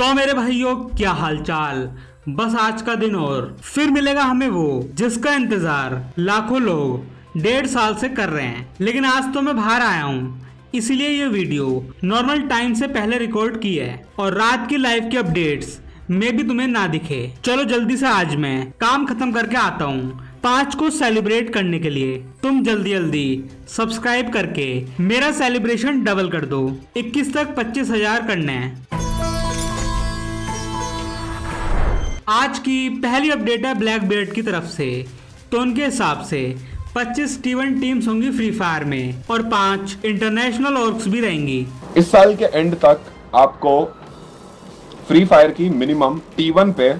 तो मेरे भाइयों क्या हालचाल, बस आज का दिन और फिर मिलेगा हमें वो जिसका इंतजार लाखों लोग 1.5 साल से कर रहे हैं। लेकिन आज तो मैं बाहर आया हूँ, इसीलिए ये वीडियो नॉर्मल टाइम से पहले रिकॉर्ड की है और रात की लाइव की अपडेट्स में भी तुम्हें ना दिखे। चलो जल्दी से आज मैं काम खत्म करके आता हूँ। 5 को सेलिब्रेट करने के लिए तुम जल्दी जल्दी सब्सक्राइब करके मेरा सेलिब्रेशन डबल कर दो। 21 तक 25,000 करने हैं। आज की पहली अपडेट है ब्लैक बीयर्ड की तरफ से, तो उनके हिसाब से 25 T1 टीम्स होंगी फ्री फायर में और 5 इंटरनेशनल ऑर्क्स भी रहेंगी। इस साल के एंड तक आपको फ्री फायर की मिनिमम T1 पे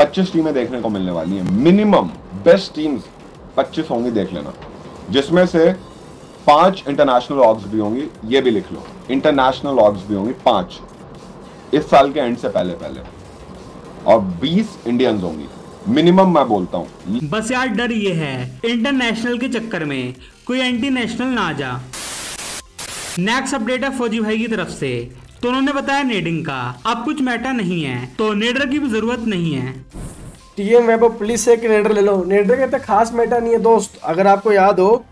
25 टीमें देखने को मिलने वाली हैं। मिनिमम बेस्ट टीम्स 25 होंगी, देख लेना, जिसमें से 5 इंटरनेशनल ऑर्क्स भी होंगी। ये भी लिख लो, इंटरनेशनल ऑर्क्स भी होंगी 5 इस साल के एंड से पहले और 20 इंडियंस होंगी मिनिमम, मैं बोलता हूँ। बस यार डर ये है इंटरनेशनल के चक्कर में कोई एंटी नेशनल ना आ जा। नेक्स्ट अपडेट है फौजी भाई की तरफ से, तो उन्होंने बताया नेडिंग का अब कुछ मैटर नहीं है, तो नेडर की भी जरूरत नहीं है। टीएम वेब पुलिस से कि नेडर ले लो, नेडर का इतना खास मैटर नहीं है दोस्त। अगर आपको याद हो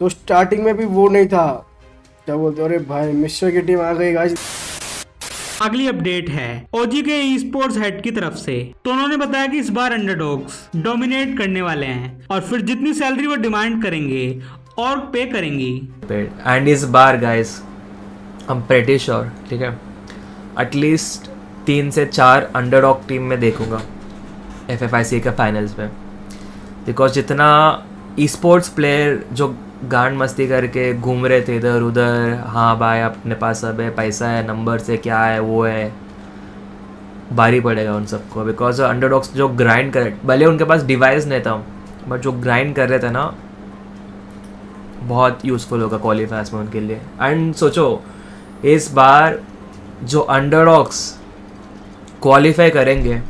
तो स्टार्टिंग में भी वो नहीं था, क्या बोलते, अरे भाई मिश्र की टीम आ गई। अगली अपडेट है ओजी के ई स्पोर्ट्स हेड की तरफ से, तो उन्होंने बताया कि इस बार अंडरडॉग्स डोमिनेट करने वाले हैं और फिर जितनी सैलरी वो डिमांड करेंगे और पे करेंगी। एंड इस बार guys I am pretty sure, ठीक है, एटलीस्ट 3 से 4 अंडरडॉग टीम में देखूंगा FFIC का फाइनल्स में, बिकॉज जितना ई स्पोर्ट्स प्लेयर जो गांड मस्ती करके घूम रहे थे इधर उधर, हाँ भाई अपने पास सब है, पैसा है, नंबर से क्या है वो है, भारी पड़ेगा उन सबको। बिकॉज अंडरडॉग्स जो ग्राइंड कर, भले उनके पास डिवाइस नहीं था बट जो ग्राइंड कर रहे थे ना, बहुत यूज़फुल होगा क्वालिफायर्स में उनके लिए। एंड सोचो इस बार जो अंडरडॉग्स क्वालिफाई करेंगे,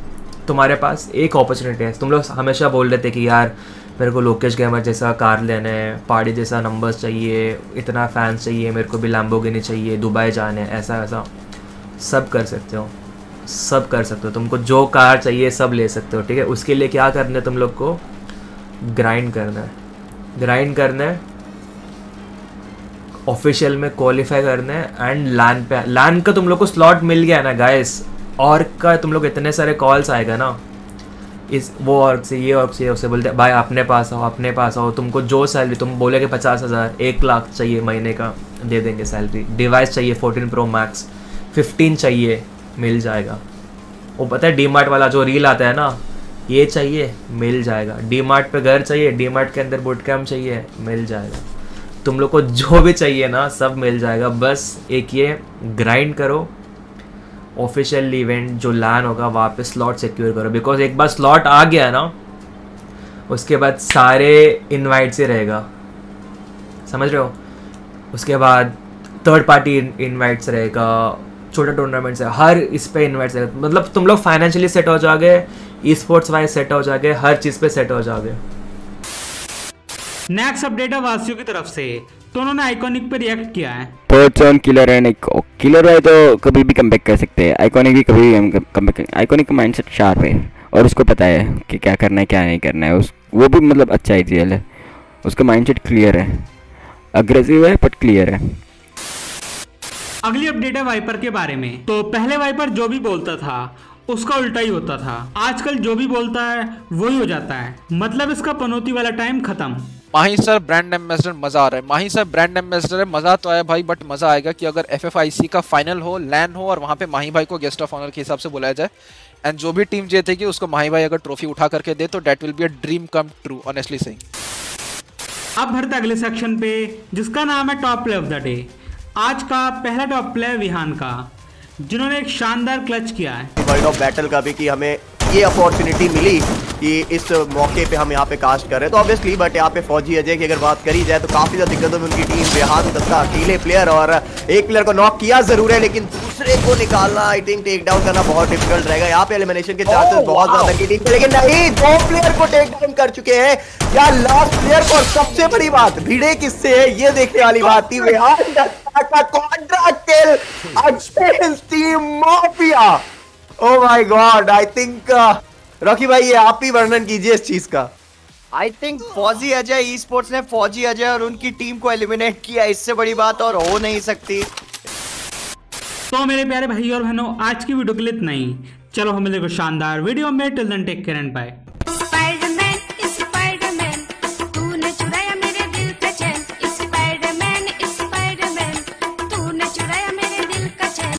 तुम्हारे पास एक अपॉर्चुनिटी है। तुम लोग हमेशा बोल रहे थे कि यार मेरे को लोकेश गैमर जैसा कार लेना है, पार्टी जैसा नंबर्स चाहिए, इतना फैंस चाहिए, मेरे को भी लैम्बोर्गिनी चाहिए, दुबई जाने, ऐसा ऐसा सब कर सकते हो, सब कर सकते हो, तुमको जो कार चाहिए सब ले सकते हो, ठीक है। उसके लिए क्या करना है, तुम लोग को ग्राइंड करना है, ग्राइंड करना है, ऑफिशियल में क्वालिफाई करना है। एंड लैन पे, लैन का तुम लोग को स्लॉट मिल गया ना गाइस, और का तुम लोग इतने सारे कॉल्स आएगा ना, इस वो और से ये और से उसे बोलते हैं भाई अपने पास आओ, अपने पास आओ, तुमको जो सैलरी तुम बोलेगे 50,000 1 लाख चाहिए महीने का दे देंगे सैलरी, डिवाइस चाहिए 14 Pro Max 15 चाहिए मिल जाएगा। वो पता है डीमार्ट वाला जो रील आता है ना, ये चाहिए मिल जाएगा, डीमार्ट पे घर चाहिए, डीमार्ट के अंदर बूट कैम्प चाहिए मिल जाएगा, तुम लोग को जो भी चाहिए ना सब मिल जाएगा। बस एक ये ग्राइंड करो, ऑफिशियल इवेंट जो लैन होगा वहाँ पे स्लॉट सिक्योर करो, बिकॉज एक बार स्लॉट आ गया ना उसके बाद सारे इनवाइट से रहेगा, समझ रहे हो, उसके बाद थर्ड पार्टी इनवाइट्स रहेगा, छोटा टूर्नामेंट्स है, हर इस पे इनवाइट्स रहेगा, मतलब तुम लोग फाइनेंशियली सेट हो जाओगे, ई स्पोर्ट्स वाइज सेट हो जाओगे, हर चीज़ पे सेट हो जाओगे। नेक्स्ट अपडेट है वासियों की तरफ से, तो उन्होंने आइकॉनिक पे रिएक्ट किया है। पर्सन किलर है, किलर है तो कभी भी कमबैक कर सकते हैं, आइकॉनिक भी कभी कमबैक कर, आइकॉनिक का माइंडसेट शार्प है और उसको पता है कि क्या करना है क्या नहीं करना है, उस वो भी मतलब अच्छा आइडियल है, उसका माइंडसेट क्लियर है, अग्रेसिव है बट क्लियर है। अगली अपडेट है वाइपर के बारे में, तो पहले वाइपर जो भी बोलता था उसका उल्टा ही होता था, आजकल जो भी बोलता है वही हो जाता है, मतलब इसका पनौती वाला टाइम खत्म। माही सर ब्रांड एम्बेसडर, मज़ा आ रहा है, माही सर ब्रांड एम्बेसडर है, मज़ा तो आया भाई, बट मज़ा आएगा कि अगर FFIC का फाइनल हो, लैन हो और वहाँ पे माही भाई को गेस्ट ऑफ ऑनर के हिसाब से बुलाया जाए एंड जो भी टीम जीतेगी उसको माही भाई अगर ट्रॉफी उठा करके दे तो that will be a dream come true, honestly saying. अब भरते अगले सेक्शन पे जिसका नाम है top play of the day. आज का पहला टॉप प्ले विहान का, जिन्होंने एक शानदार क्लच किया है वर्ल्ड ऑफ बैटल का भी, कि हमें ये अपॉर्चुनिटी मिली कि इस मौके पे हम यहाँ पे कास्ट कर रहे हैं तो ऑब्वियसली, बट यहाँ पे फौजी अजय की अगर बात करी जाए तो काफ़ी ज़्यादा दिक्कतों में उनकी टीम बेहाल, सबका अकेले प्लेयर और एक प्लेयर को नॉक किया ज़रूर है लेकिन दूसरे को निकालना आई थिंक टेक डाउन करना बहुत डिफिकल्ट रहेगा। यहाँ पे एलिमिनेशन के चांसेस बहुत ज्यादा की टीम, लेकिन नहीं, दो प्लेयर को टेक डाउन कर चुके हैं या लास्ट प्लेयर को। सबसे बड़ी बात भिड़े किससे है ये देखने वाली बात थी। Oh my god, I think Rocky भाई ये आप ही वर्णन कीजिए इस चीज का। आई थिंक फौजी अजय ई स्पोर्ट्स ने फौजी अजय और उनकी टीम को एलिमिनेट किया, इससे बड़ी बात और हो नहीं सकती। तो मेरे प्यारे भाई और बहनों, आज की वीडियो के लिए इतना ही। चलो हम मिलेंगे शानदार वीडियो में, till then take care and bye.